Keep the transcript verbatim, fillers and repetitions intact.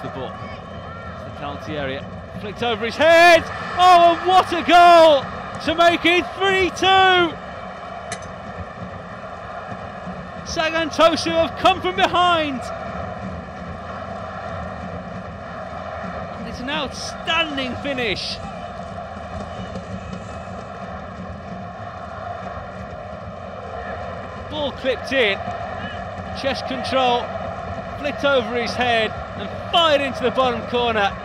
off the ball. It's the penalty area. Flicked over his head. Oh, and what a goal to make it three two. Sagan Tosu have come from behind. And it's an outstanding finish. Ball clipped in, chest control, flicked over his head and fired into the bottom corner.